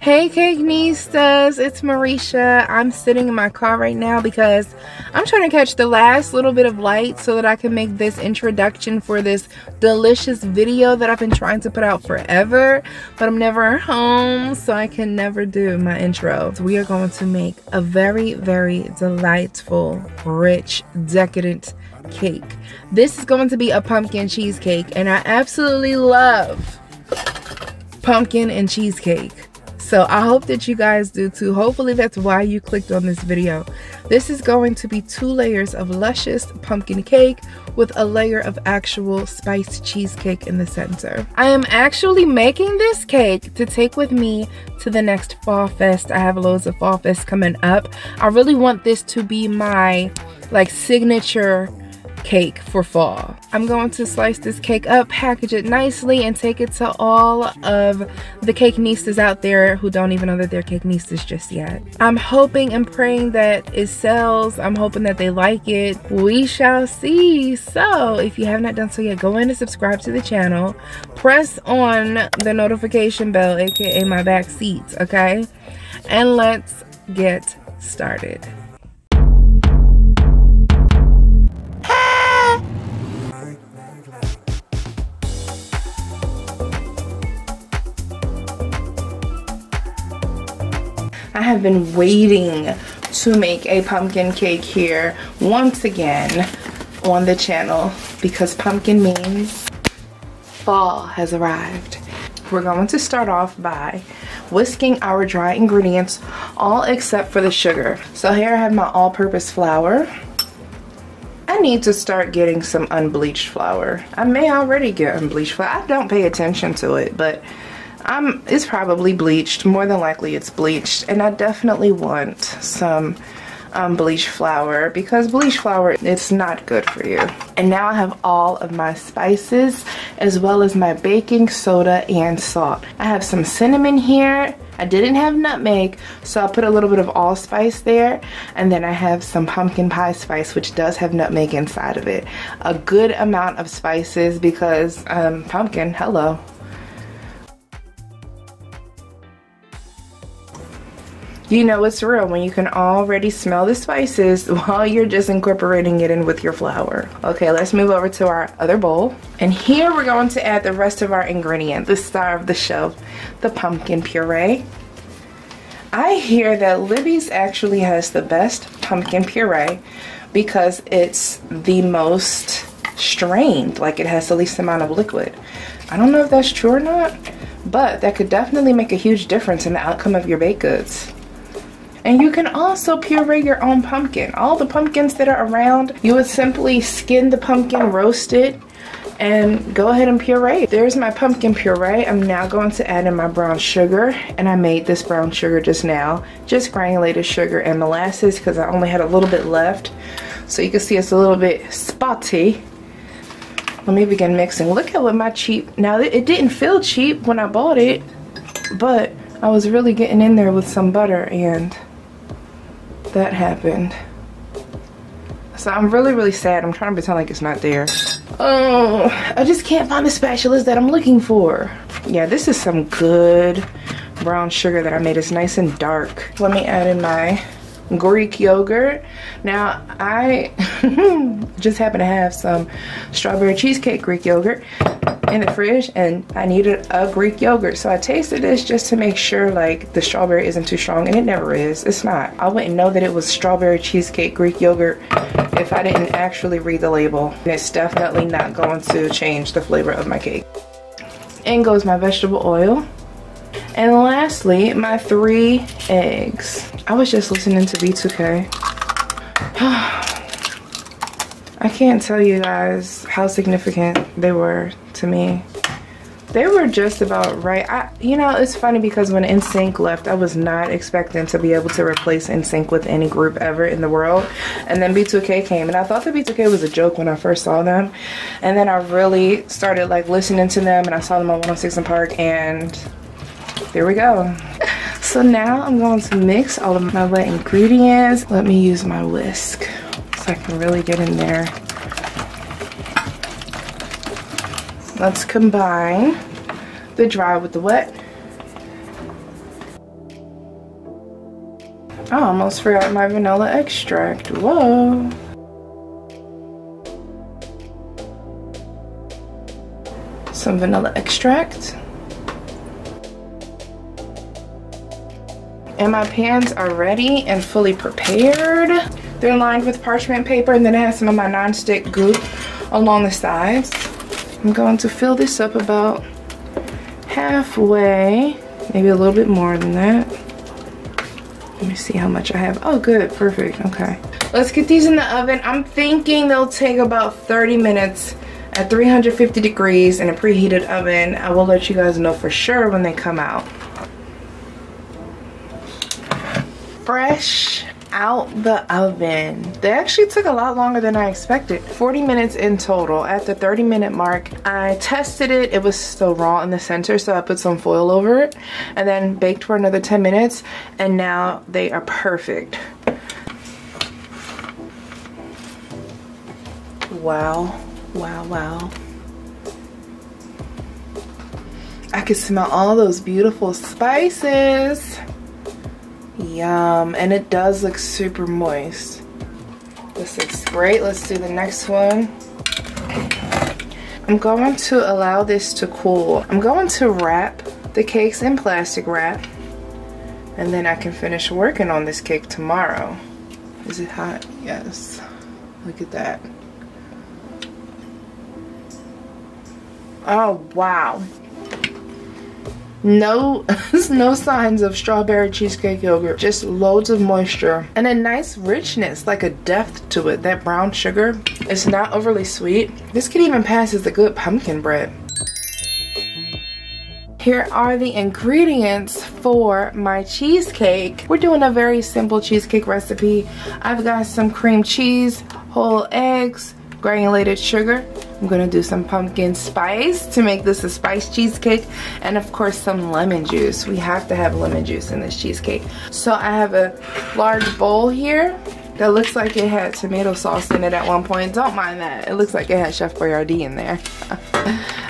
Hey Cagnistas, it's Marisha. I'm sitting in my car right now because I'm trying to catch the last little bit of light so that I can make this introduction for this delicious video that I've been trying to put out forever, but I'm never home, so I can never do my intro. So we are going to make a very, very delightful, rich, decadent cake. This is going to be a pumpkin cheesecake, and I absolutely love pumpkin and cheesecake. So I hope that you guys do too. Hopefully that's why you clicked on this video. This is going to be 2 layers of luscious pumpkin cake with a layer of actual spiced cheesecake in the center. I am actually making this cake to take with me to the next Fall Fest. I have loads of Fall Fest coming up. I really want this to be my like signature cake for fall. I'm going to slice this cake up, package it nicely, and take it to all of the Cakenistas out there who don't even know that they're Cakenistas just yet. I'm hoping and praying that it sells. I'm hoping that they like it. We shall see. So if you have not done so yet, go in and subscribe to the channel. Press on the notification bell, aka my back seat, okay? And let's get started. I have been waiting to make a pumpkin cake here once again on the channel because pumpkin means fall has arrived. We're going to start off by whisking our dry ingredients, all except for the sugar. So here I have my all-purpose flour. I need to start getting some unbleached flour. I may already get unbleached flour. I don't pay attention to it, but it's probably bleached. More than likely it's bleached, and I definitely want some bleached flour because bleached flour, it's not good for you. And now I have all of my spices as well as my baking soda and salt. I have some cinnamon here. I didn't have nutmeg, so I put a little bit of allspice there, and then I have some pumpkin pie spice, which does have nutmeg inside of it. A good amount of spices because pumpkin, hello. You know it's real when you can already smell the spices while you're just incorporating it in with your flour. Okay, let's move over to our other bowl. And here we're going to add the rest of our ingredient, the star of the show, the pumpkin puree. I hear that Libby's actually has the best pumpkin puree because it's the most strained, like it has the least amount of liquid. I don't know if that's true or not, but that could definitely make a huge difference in the outcome of your baked goods. And you can also puree your own pumpkin. All the pumpkins that are around, you would simply skin the pumpkin, roast it, and go ahead and puree. There's my pumpkin puree. I'm now going to add in my brown sugar, and I made this brown sugar just now. Just granulated sugar and molasses because I only had a little bit left. So you can see it's a little bit spotty. Let me begin mixing. Look at what my cheap, now it didn't feel cheap when I bought it, but I was really getting in there with some butter and that happened. So I'm really sad. I'm trying to pretend like it's not there. Oh, I just can't find the spatulas that I'm looking for. Yeah, this is some good brown sugar that I made. It's nice and dark. Let me add in my Greek yogurt. Now I just happen to have some strawberry cheesecake Greek yogurt in the fridge, and I needed a Greek yogurt, so I tasted this just to make sure like the strawberry isn't too strong, and it never is. It's not. I wouldn't know that it was strawberry cheesecake Greek yogurt if I didn't actually read the label, and it's definitely not going to change the flavor of my cake. In goes my vegetable oil. And lastly, my 3 eggs. I was just listening to B2K. I can't tell you guys how significant they were to me. They were just about right. You know, it's funny because when NSYNC left, I was not expecting to be able to replace NSYNC with any group ever in the world. And then B2K came, and I thought that B2K was a joke when I first saw them. And then I really started like listening to them, and I saw them on 106 and Park, and there we go. So now I'm going to mix all of my wet ingredients. Let me use my whisk so I can really get in there. Let's combine the dry with the wet. I almost forgot my vanilla extract. Whoa. Some vanilla extract. And my pans are ready and fully prepared. They're lined with parchment paper, and then it has some of my nonstick goop along the sides. I'm going to fill this up about halfway, maybe a little bit more than that. Let me see how much I have. Oh, good, perfect, okay. Let's get these in the oven. I'm thinking they'll take about 30 minutes at 350 degrees in a preheated oven. I will let you guys know for sure when they come out. Fresh out the oven. They actually took a lot longer than I expected. 40 minutes in total. At the 30-minute mark, I tested it. It was still raw in the center, so I put some foil over it and then baked for another 10 minutes, and now they are perfect. Wow, wow, wow. I can smell all those beautiful spices. Yum, and it does look super moist. This looks great. Let's do the next one. I'm going to allow this to cool. I'm going to wrap the cakes in plastic wrap, and then I can finish working on this cake tomorrow. Is it hot? Yes. Look at that. Oh, wow. No signs of strawberry cheesecake yogurt, just loads of moisture and a nice richness, like a depth to it. That brown sugar, it's not overly sweet. This could even pass as a good pumpkin bread. Here are the ingredients for my cheesecake. We're doing a very simple cheesecake recipe. I've got some cream cheese, whole eggs, granulated sugar. I'm gonna do some pumpkin spice to make this a spiced cheesecake, and of course some lemon juice. We have to have lemon juice in this cheesecake. So I have a large bowl here that looks like it had tomato sauce in it at one point. Don't mind that. It looks like it had Chef Boyardee in there.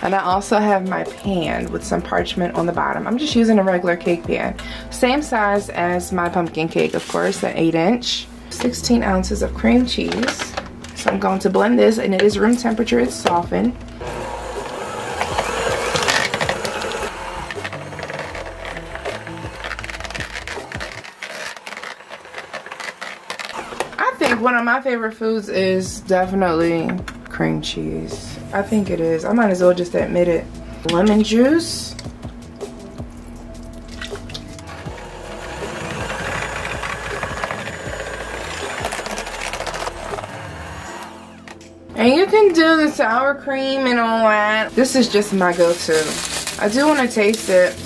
And I also have my pan with some parchment on the bottom. I'm just using a regular cake pan. Same size as my pumpkin cake, of course, an 8-inch. 16 ounces of cream cheese. So I'm going to blend this, and it is room temperature, it's softened. I think one of my favorite foods is definitely cream cheese. I think it is. I might as well just admit it. Lemon juice. And you can do the sour cream and all that. This is just my go-to. I do want to taste it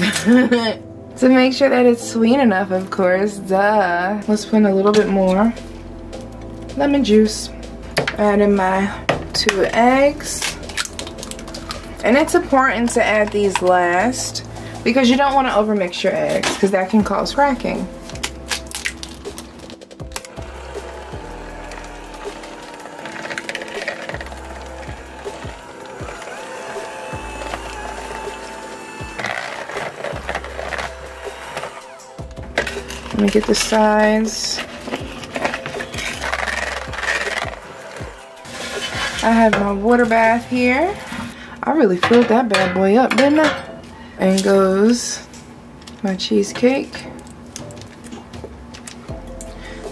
to make sure that it's sweet enough, of course. Duh. Let's put in a little bit more lemon juice. Add in my 2 eggs. And it's important to add these last because you don't want to overmix your eggs because that can cause cracking. Let me get the sides. I have my water bath here. I really filled that bad boy up, didn't I? In goes my cheesecake.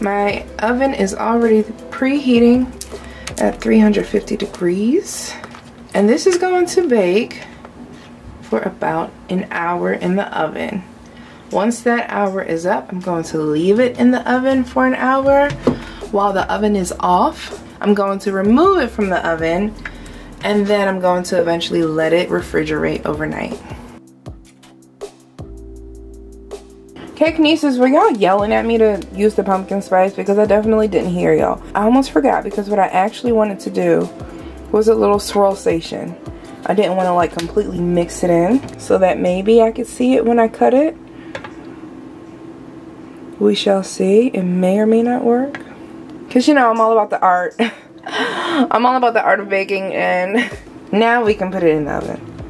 My oven is already preheating at 350 degrees. And this is going to bake for about an hour in the oven. Once that hour is up, I'm going to leave it in the oven for an hour. While the oven is off, I'm going to remove it from the oven, and then I'm going to eventually let it refrigerate overnight. Cake nieces, were y'all yelling at me to use the pumpkin spice? Because I definitely didn't hear y'all. I almost forgot, because what I actually wanted to do was a little swirl station. I didn't want to like completely mix it in so that maybe I could see it when I cut it. We shall see. It may or may not work. Because you know I'm all about the art. I'm all about the art of baking. And now we can put it in the oven.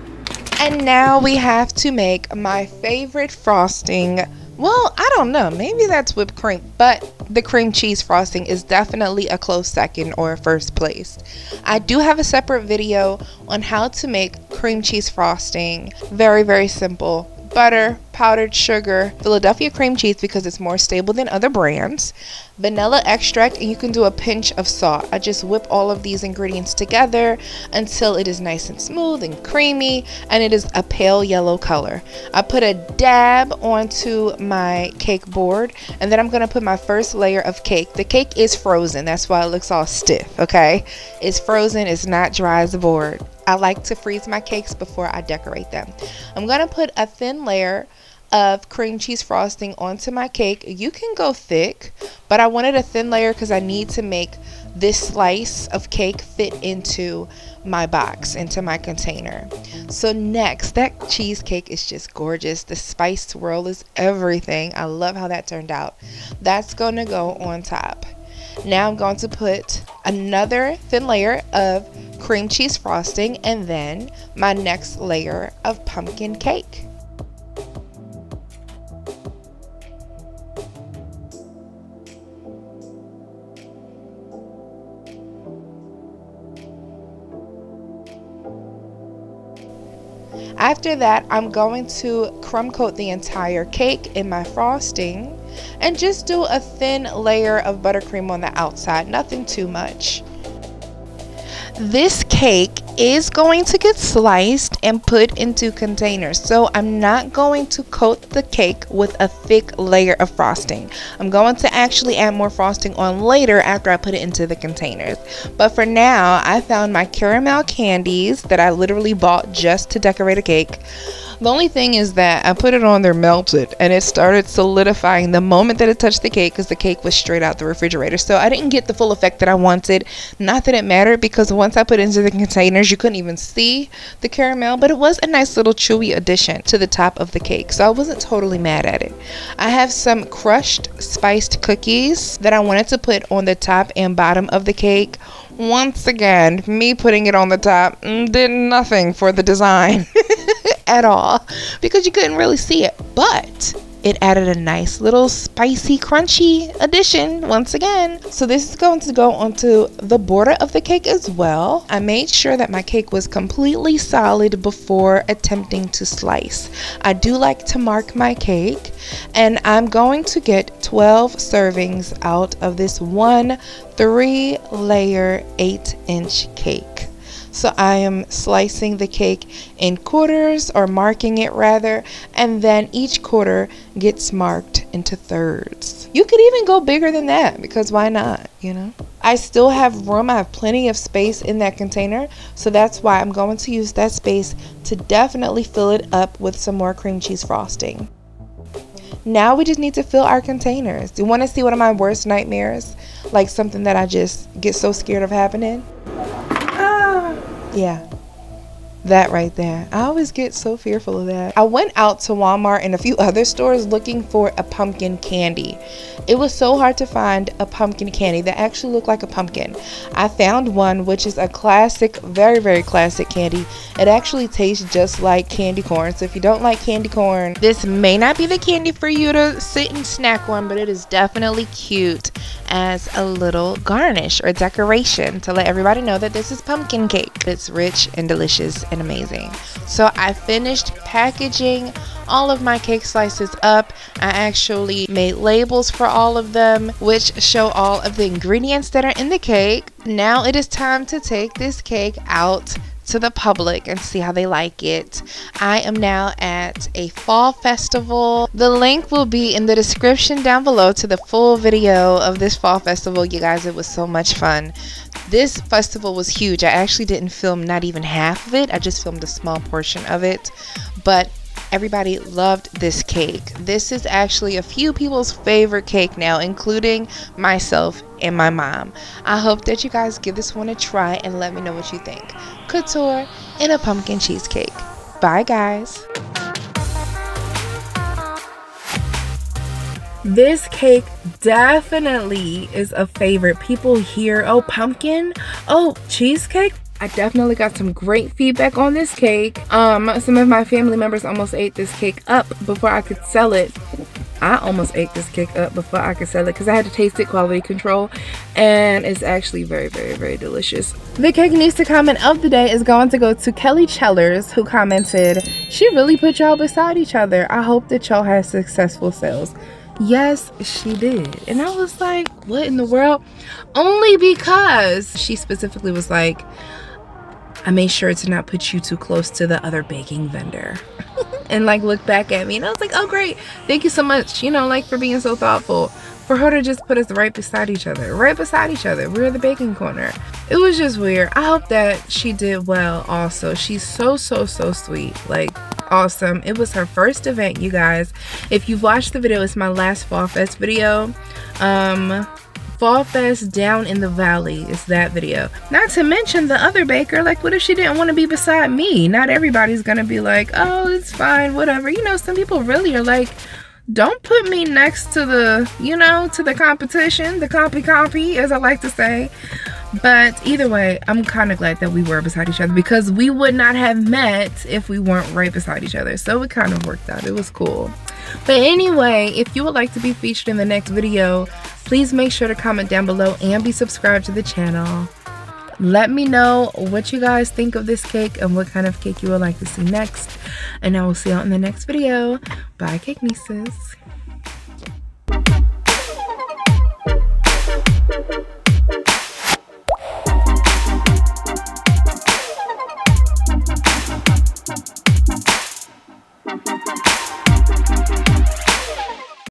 And now we have to make my favorite frosting, Well, I don't know. Maybe that's whipped cream, but the cream cheese frosting is definitely a close second or first place. I do have a separate video on how to make cream cheese frosting. Very, very simple. Butter, powdered sugar, Philadelphia cream cheese because it's more stable than other brands, vanilla extract, and you can do a pinch of salt. I just whip all of these ingredients together until it is nice and smooth and creamy, and it is a pale yellow color. I put a dab onto my cake board, and then I'm gonna put my first layer of cake. The cake is frozen, that's why it looks all stiff, okay? It's frozen, it's not dry as the board. I like to freeze my cakes before I decorate them. I'm gonna put a thin layer of cream cheese frosting onto my cake. You can go thick, but I wanted a thin layer because I need to make this slice of cake fit into my box, into my container. So next, that cheesecake is just gorgeous. The spice swirl is everything. I love how that turned out. That's gonna go on top. Now I'm going to put another thin layer of cream cheese frosting and then my next layer of pumpkin cake. After that, I'm going to crumb coat the entire cake in my frosting and just do a thin layer of buttercream on the outside, nothing too much. This cake is going to get sliced and put into containers, so I'm not going to coat the cake with a thick layer of frosting. I'm going to actually add more frosting on later after I put it into the containers. But for now, I found my caramel candies that I literally bought just to decorate a cake. The only thing is that I put it on there melted and it started solidifying the moment that it touched the cake because the cake was straight out the refrigerator. So I didn't get the full effect that I wanted. Not that it mattered because once I put it into the containers, you couldn't even see the caramel, but it was a nice little chewy addition to the top of the cake. So I wasn't totally mad at it. I have some crushed spiced cookies that I wanted to put on the top and bottom of the cake. Once again, me putting it on the top did nothing for the design. At all because you couldn't really see it, but it added a nice little spicy crunchy addition once again. So this is going to go onto the border of the cake as well. I made sure that my cake was completely solid before attempting to slice. I do like to mark my cake, and I'm going to get 12 servings out of this 1 3-layer 8-inch cake. So I am slicing the cake in quarters, or marking it rather, and then each quarter gets marked into thirds. You could even go bigger than that because why not, you know? I still have room, I have plenty of space in that container, so that's why I'm going to use that space to definitely fill it up with some more cream cheese frosting. Now we just need to fill our containers. You want to see one of my worst nightmares? Like something that I just get so scared of happening? Yeah, that right there. I always get so fearful of that. I went out to Walmart and a few other stores looking for a pumpkin candy. It was so hard to find a pumpkin candy that actually looked like a pumpkin. I found one, which is a classic, very, very classic candy. It actually tastes just like candy corn. So if you don't like candy corn, this may not be the candy for you to sit and snack on, but it is definitely cute as a little garnish or decoration to let everybody know that this is pumpkin cake. It's rich and delicious and amazing. So I finished packaging all of my cake slices up. I actually made labels for all of them, which show all of the ingredients that are in the cake. Now it is time to take this cake out to the public and see how they like it. I am now at a fall festival. The link will be in the description down below to the full video of this fall festival. You guys, it was so much fun. This festival was huge. I actually didn't film not even half of it. I just filmed a small portion of it, but everybody loved this cake. This is actually a few people's favorite cake now, including myself and my mom. I hope that you guys give this one a try and let me know what you think. Couture in a pumpkin cheesecake. Bye guys. This cake definitely is a favorite. People hear, oh pumpkin, oh cheesecake. I definitely got some great feedback on this cake. Some of my family members almost ate this cake up before I could sell it. I almost ate this cake up before I could sell it because I had to taste it, quality control, and it's actually very, very, very delicious. The cake Nista comment of the day is going to go to Kelly Chellers, who commented, "She really put y'all beside each other. I hope that y'all had successful sales." Yes, she did. And I was like, what in the world? Only because she specifically was like, I made sure to not put you too close to the other baking vendor. And like looked back at me, and I was like, oh great, thank you so much, you know, like for being so thoughtful. For her to just put us right beside each other, we're the baking corner. It was just weird. I hope that she did well. Also, she's so sweet, like awesome. It was her first event, you guys. If you've watched the video, it's my last Fall Fest video. Fall Fest Down in the Valley is that video. Not to mention the other baker, like what if she didn't want to be beside me? Not everybody's gonna be like, oh, it's fine, whatever. You know, some people really are like, don't put me next to the, you know, to the competition, the compy, as I like to say. But either way, I'm kind of glad that we were beside each other, because we would not have met if we weren't right beside each other. So it kind of worked out. It was cool. But anyway, if you would like to be featured in the next video, please make sure to comment down below and be subscribed to the channel. Let me know what you guys think of this cake and what kind of cake you would like to see next. And I will see y'all in the next video. Bye, Cake Nieces.